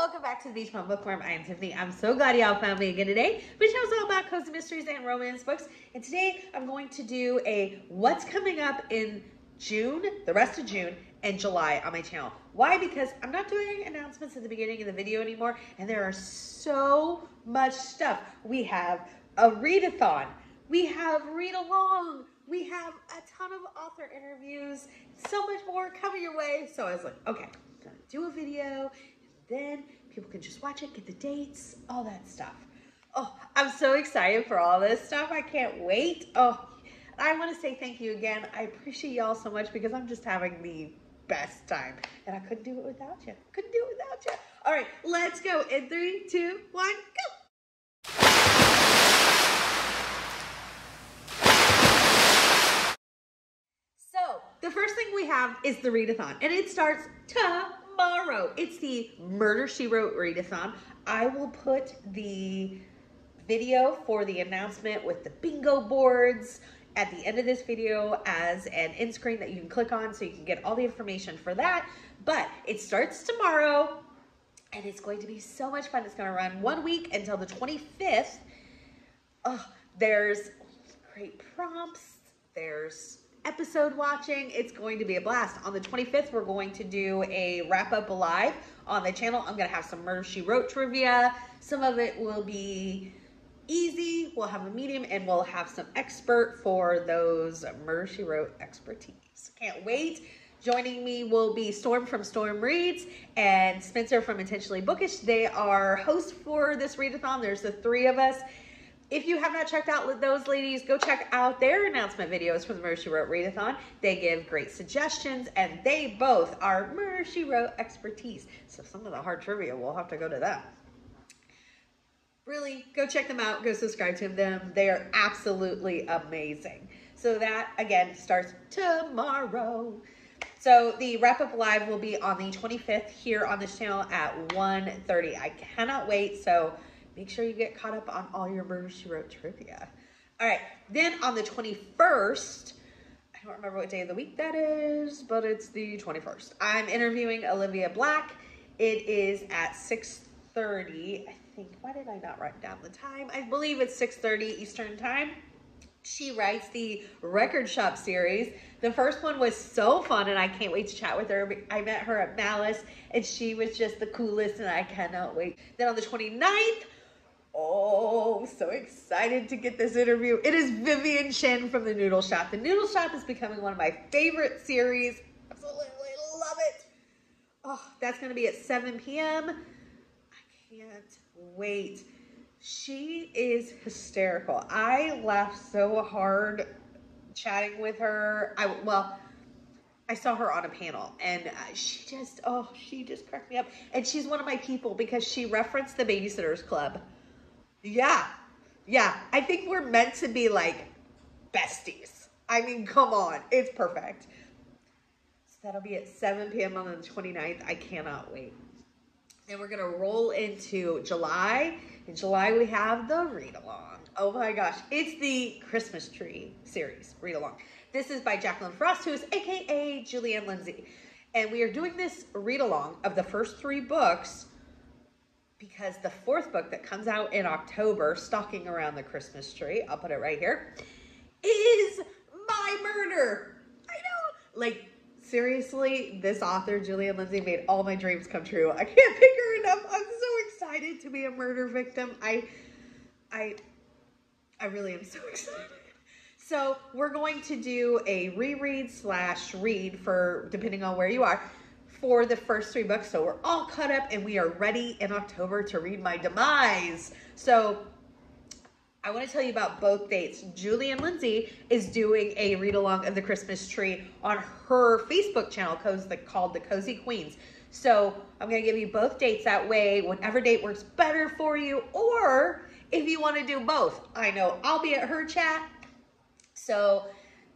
welcome back to the Beachbum Bookworm. I am Tiffany. I'm so glad y'all found me again today. Which shows all about cozy mysteries and romance books. And today I'm going to do a what's coming up in June, the rest of June and July on my channel. Why? Because I'm not doing announcements at the beginning of the video anymore. And there are so much stuff. We have a readathon. We have read along. We have a ton of author interviews, so much more coming your way. So I was like, okay, I'm gonna do a video, and then people can just watch it, get the dates, all that stuff. Oh, I'm so excited for all this stuff. I can't wait. Oh, I wanna say thank you again. I appreciate y'all so much because I'm just having the best time and I couldn't do it without you. Couldn't do it without you. All right, let's go in 3, 2, 1, go. The first thing we have is the readathon, and it starts tomorrow. It's the Murder, She Wrote readathon. I will put the video for the announcement with the bingo boards at the end of this video as an end screen that you can click on so you can get all the information for that. But it starts tomorrow, and it's going to be so much fun. It's going to run 1 week until the 25th. Oh, there's great prompts. There's episode watching. It's going to be a blast. On the 25th, we're going to do a wrap up live on the channel. I'm going to have some Murder, She Wrote trivia. Some of it will be easy. We'll have a medium and we'll have some expert for those Murder, She Wrote expertise. Can't wait. Joining me will be Storm from Storm Reads and Spencer from Intentionally Bookish. They are hosts for this readathon. There's the three of us. If you have not checked out those ladies, go check out their announcement videos for the Murder, She Wrote readathon. They give great suggestions, and they both are Murder, She Wrote expertise. So some of the hard trivia, we'll have to go to that. Really, go check them out. Go subscribe to them. They are absolutely amazing. So that, again, starts tomorrow. So the wrap-up live will be on the 25th here on this channel at 1:30. I cannot wait, so make sure you get caught up on all your Murder, She Wrote trivia. All right, then on the 21st, I don't remember what day of the week that is, but it's the 21st. I'm interviewing Olivia Blacke. It is at 6:30, I think. Why did I not write down the time? I believe it's 6:30 Eastern time. She writes the Record Shop series. The first one was so fun, and I can't wait to chat with her. I met her at Malice, and she was just the coolest, and I cannot wait. Then on the 29th, oh, so excited to get this interview. It is Vivien Chien from The Noodle Shop. The Noodle Shop is becoming one of my favorite series. Absolutely love it. Oh, that's going to be at 7 p.m. I can't wait. She is hysterical. I laughed so hard chatting with her. I saw her on a panel, and she just cracked me up. And she's one of my people because she referenced the Babysitters Club. Yeah. I think we're meant to be like besties. I mean, come on. It's perfect. So that'll be at 7 p.m. on the 29th. I cannot wait. And we're going to roll into July. In July, we have the read-along. Oh my gosh. It's the Christmas Tree series read-along. This is by Jaqueline Frost, who is AKA Julie Anne Lindsey. And we are doing this read-along of the first three books because the fourth book that comes out in October, Stalking Around the Christmas Tree, I'll put it right here, is my murder. I know. Like, seriously, this author, Julie Anne Lindsey, made all my dreams come true. I can't pick her enough. I'm so excited to be a murder victim. I really am so excited. So we're going to do a reread slash read for, depending on where you are, for the first three books. So we're all caught up and we are ready in October to read my demise. So I want to tell you about both dates. Julie Anne Lindsey is doing a read-along of the Christmas Tree on her Facebook channel called the Cozy Queens. So I'm going to give you both dates that way, whatever date works better for you, or if you want to do both. I know I'll be at her chat. So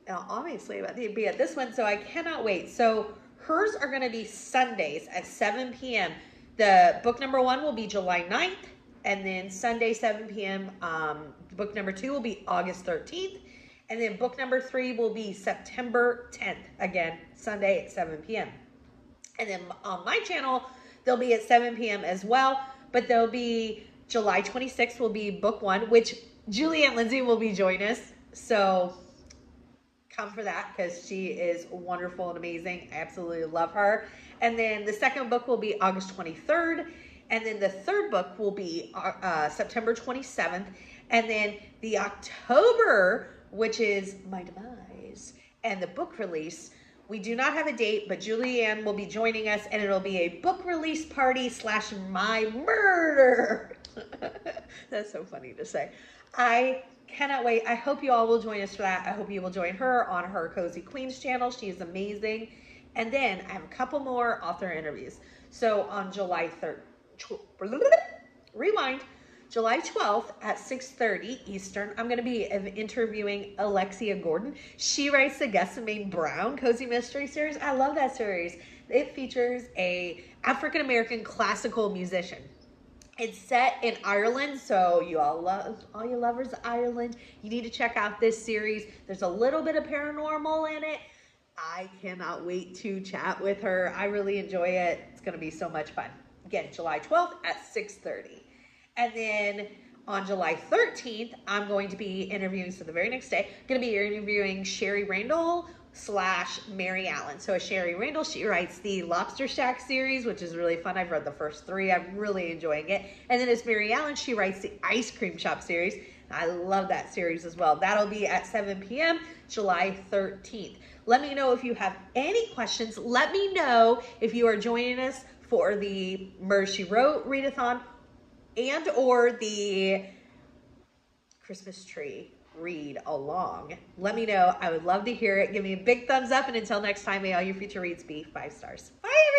now obviously about to be at this one, so I cannot wait. So hers are going to be Sundays at 7 p.m. The book number one will be July 9th. And then Sunday, 7 p.m., book number two will be August 13th. And then book number three will be September 10th. Again, Sunday at 7 p.m. And then on my channel, They'll be at 7 p.m. as well, but they'll be July 26th will be book one, which Julie Anne Lindsey will be joining us. So come for that because she is wonderful and amazing. I absolutely love her. And then the second book will be August 23rd. And then the third book will be September 27th. And then the October, which is my demise, and the book release. We do not have a date, but Julie Anne will be joining us, and it'll be a book release party / my murder. That's so funny to say. I cannot wait. I hope you all will join us for that. I hope you will join her on her Cozy Queens channel. She is amazing. And then I have a couple more author interviews. So on July 12th at 6:30 Eastern, I'm going to be interviewing Alexia Gordon. She writes the Gusemaine Brown Cozy Mystery Series. I love that series. It features a African-American classical musician. It's set in Ireland, so you all you lovers of Ireland, you need to check out this series. There's a little bit of paranormal in it. I cannot wait to chat with her. I really enjoy it. It's going to be so much fun. Again, July 12th at 6:30. And then on July 13th, I'm going to be interviewing, so the very next day, I'm going to be interviewing Shari Randall / Meri Allen. So Shari Randall, she writes the Lobster Shack series, which is really fun. I've read the first three. I'm really enjoying it. And then it's Meri Allen. She writes the Ice Cream Shop series. I love that series as well. That'll be at 7 p.m. July 13th. Let me know if you have any questions. Let me know if you are joining us for the Murder, She Wrote readathon and or the Christmas Tree read along. Let me know. I would love to hear it. Give me a big thumbs up. And until next time, may all your future reads be 5 stars. Bye.